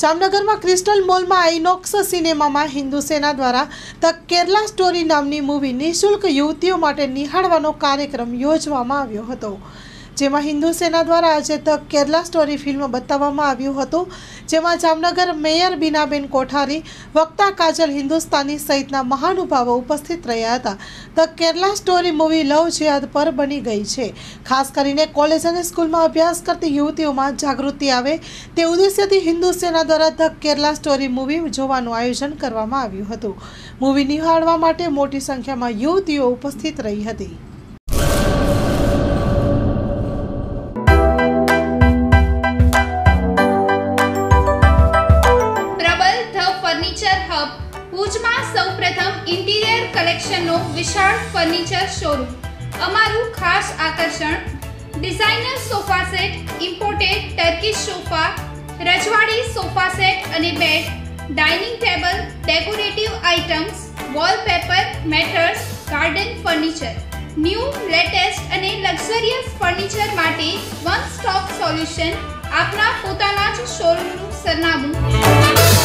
जामनगर में crystal mall में INOX cinema में हिंदू सेना द्वारा the Kerala story nominee movie निःशुल्क युवतीओ माटे निहाळवानो कार्यक्रम योजवामां आव्यो हतो। जेमां हिंदू सेना द्वारा आज द केरला स्टोरी फिल्म बताववामां आव्यो हतो, जेमां जामनगर मेयर बीनाबेन कोठारी, वक्ता काजल हिंदुस्तानी सहितना महानुभावो उपस्थित रह्या हता। The Kerala story movie love जिहाद पर बनी गई है। खास करीने कॉलेज और स्कूल में अभ्यास करती युवतीओं में जागृति आवे ते उद्देश्यथी हिंदू सेना द्वारा द केरला स्टोरी मूवी जोवानुं आयोजन करवामां आव्युं हतुं। मूवी निहाळवा माटे मोटी संख्या में युवतीओ उपस्थित रही हती। प्रबल ध फर्निचर हब भुजमां सौप्रथम इंटीरियर कलेक्शन नो विशाल फर्निचर शोरूम। अमारू खास आकर्षण designer sofa set, imported Turkish sofa, रजवाड़ी सोफा सेट अने bed, dining table, decorative items, wallpaper, mattress, garden furniture, new latest अने लक्जरियस फर्निचर माटे वन स्टॉप सोल्यूशन। आपना पोताना ज शोरूमनुं सरनामું